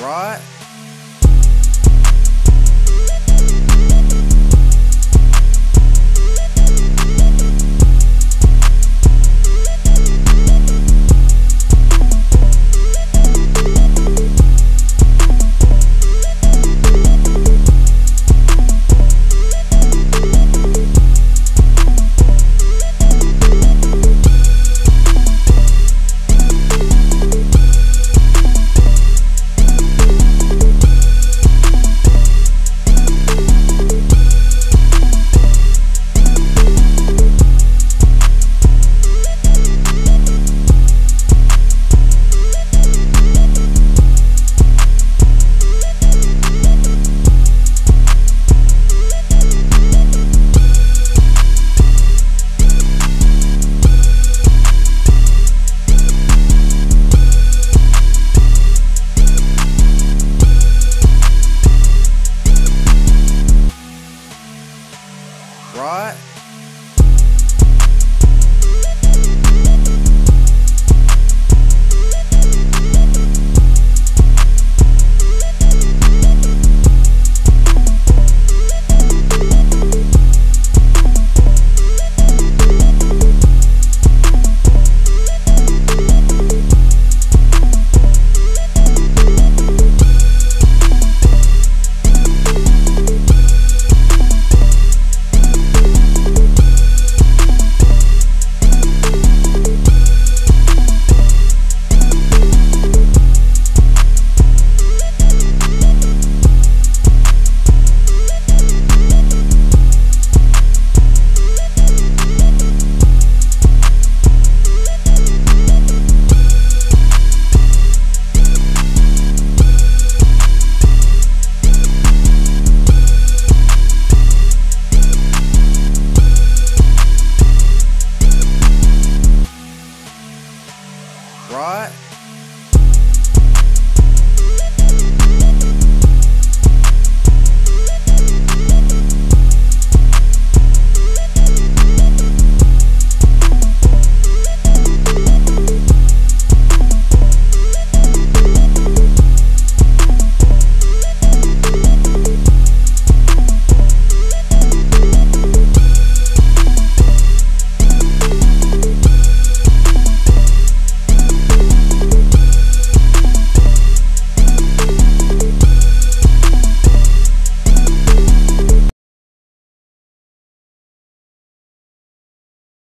right? Right? Right?